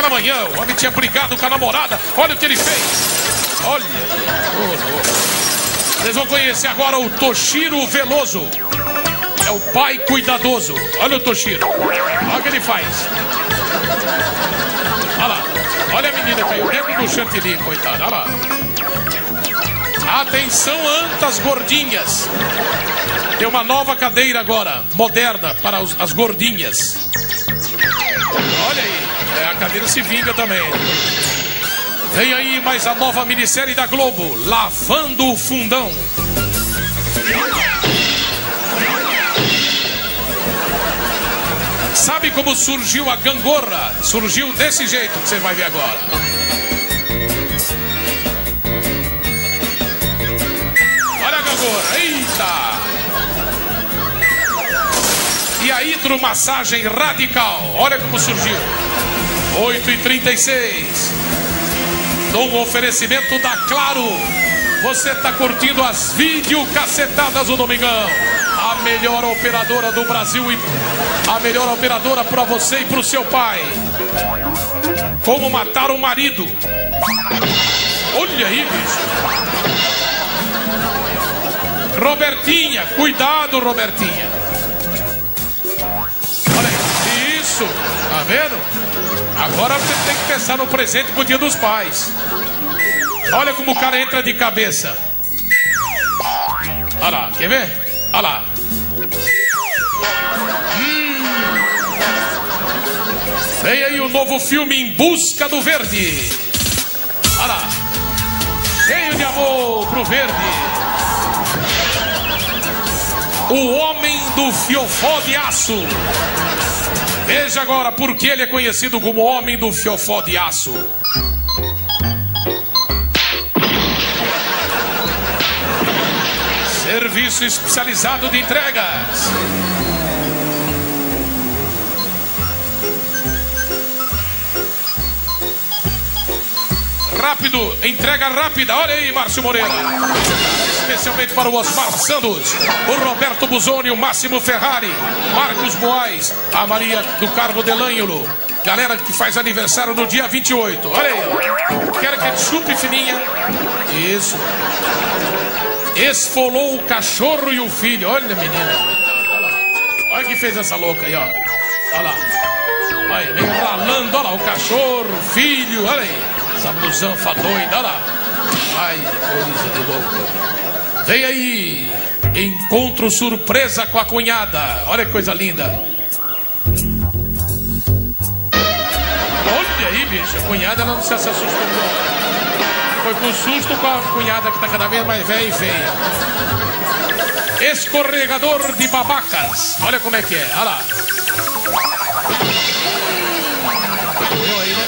naquela manhã. O homem tinha brigado com a namorada. Olha o que ele fez. Olha. Oh, vocês vão conhecer agora o Toshiro Veloso. É o pai cuidadoso. Olha o Toshiro. Olha o que ele faz. Olha lá. Olha a menina caiu dentro do chantilly, coitada. Olha lá. Atenção, antas gordinhas. Tem uma nova cadeira agora, moderna, para as gordinhas. Olha aí, a cadeira se vinga também. Vem aí mais a nova minissérie da Globo, Lavando o Fundão. Sabe como surgiu a gangorra? Surgiu desse jeito que você vai ver agora. Eita! E a hidromassagem radical, olha como surgiu. 8h36. Um oferecimento da Claro. Você está curtindo as videocacetadas do Domingão. A melhor operadora do Brasil e a melhor operadora para você e para o seu pai. Como matar o marido. Olha aí, bicho. Robertinha, cuidado, Robertinha. Olha aí, isso, tá vendo? Agora você tem que pensar no presente pro Dia dos Pais. Olha como o cara entra de cabeça. Olha lá, quer ver? Olha lá. Vem aí o novo filme Em Busca do Verde. Olha lá. Cheio de amor pro verde. O homem do fiofó de aço. Veja agora por que ele é conhecido como homem do fiofó de aço. Serviço especializado de entregas. Rápido, entrega rápida. Olha aí, Márcio Moreira. Especialmente para o Osmar Santos, o Roberto Busoni, o Máximo Ferrari, Marcos Boais, a Maria do Carmo de Lânulo. Galera que faz aniversário no dia 28. Olha aí. Quero ketchup fininha. Isso. Esfolou o cachorro e o filho. Olha, menina. Olha que fez essa louca aí, ó. Olha lá. Olha, vem ralando. Olha lá, o cachorro, o filho. Olha aí. Essa blusanfa doida. Olha lá. Ai, coisa de louco. Vem aí, encontro surpresa com a cunhada. Olha que coisa linda. Olha aí, bicho. A cunhada não se assustou. Foi com susto com a cunhada que tá cada vez mais velha e feia. Escorregador de babacas. Olha como é que é. Olha lá. Viu aí, né?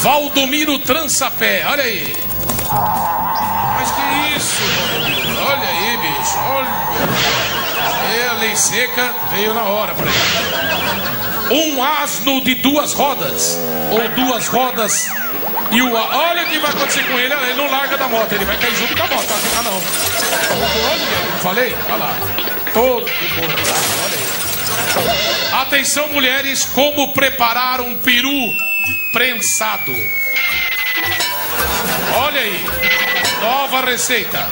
Valdomiro trança-pé. Olha aí. Mas que isso, mano? Olha aí, bicho, olha. A lei seca veio na hora pra ele. Um asno de duas rodas, ou duas rodas e o... Olha o que vai acontecer com ele, ele não larga da moto, ele vai cair junto com a moto, ah, não. Olha, falei? Olha lá. Todo borrado, olha aí. Atenção, mulheres, como preparar um peru prensado. Olha aí. Nova receita.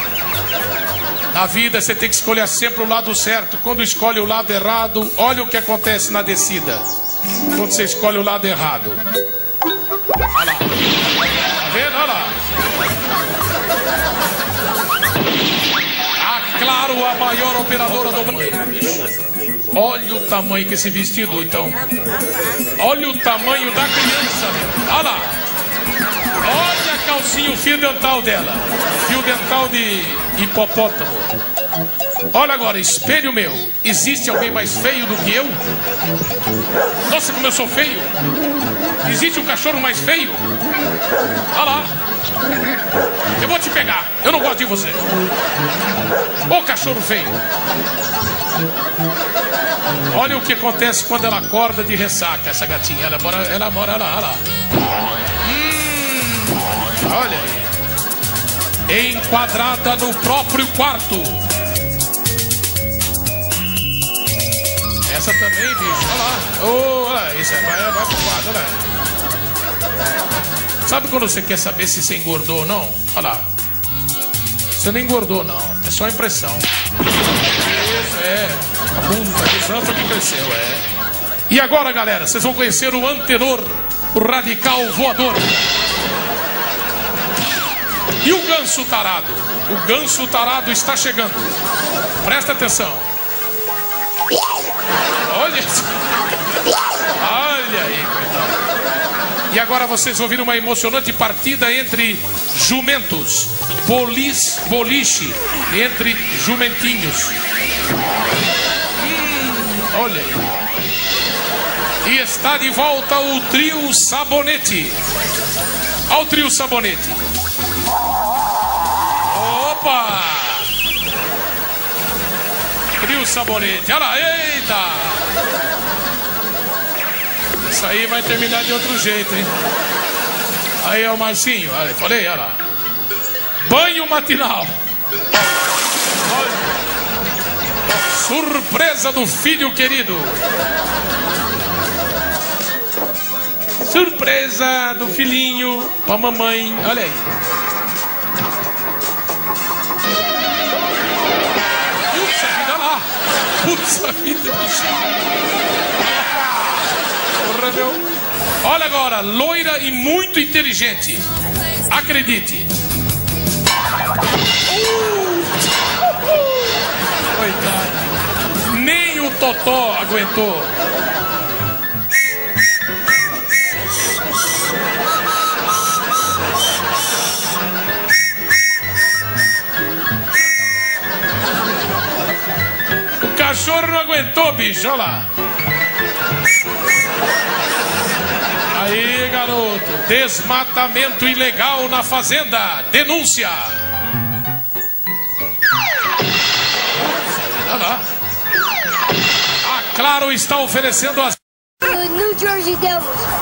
Na vida você tem que escolher sempre o lado certo. Quando escolhe o lado errado, olha o que acontece na descida. Quando você escolhe o lado errado. Olha lá. Tá vendo? Olha lá. A Claro, a maior operadora do Brasil. Olha o tamanho que esse vestido, então. Olha o tamanho da criança. Olha lá. Olha a calcinha, o fio dental dela. Fio dental de hipopótamo. Olha agora, espelho meu. Existe alguém mais feio do que eu? Nossa, como eu sou feio. Existe um cachorro mais feio? Olha lá. Eu vou te pegar, eu não gosto de você. Ô cachorro feio. Olha o que acontece quando ela acorda de ressaca, essa gatinha. Ela mora lá, olha lá. Olha aí. Enquadrada no próprio quarto. essa também, bicho. Olha lá. Oh, olha lá. Isso vai pro quadro, olha lá. Sabe quando você quer saber se você engordou ou não? Olha lá. Você não engordou, não. É só impressão. Isso, é. A bunda de sanfa que cresceu, é. E agora, galera, vocês vão conhecer o antenor, o radical voador. E o ganso tarado? O ganso tarado está chegando. Presta atenção. Olha isso. Olha aí, coitado. E agora vocês vão ouvir uma emocionante partida entre jumentos. Boliche entre jumentinhos. Olha aí. E está de volta o trio Sabonete. Olha o trio Sabonete. Opa! Trio Sabonete, olha lá, eita! Isso aí vai terminar de outro jeito, hein? Aí é o Marcinho, olha, falei, olha lá. Banho matinal. Olha. Surpresa do filho querido. Surpresa do filhinho pra mamãe, olha aí. Puxa vida, porra, meu. Olha agora, loira e muito inteligente. Acredite. Coitado. Nem o Totó aguentou. O cachorro não aguentou, bicho, olha lá. Aí, garoto, desmatamento ilegal na fazenda, denúncia. Olha lá. A Claro está oferecendo as... No Jorge Delos.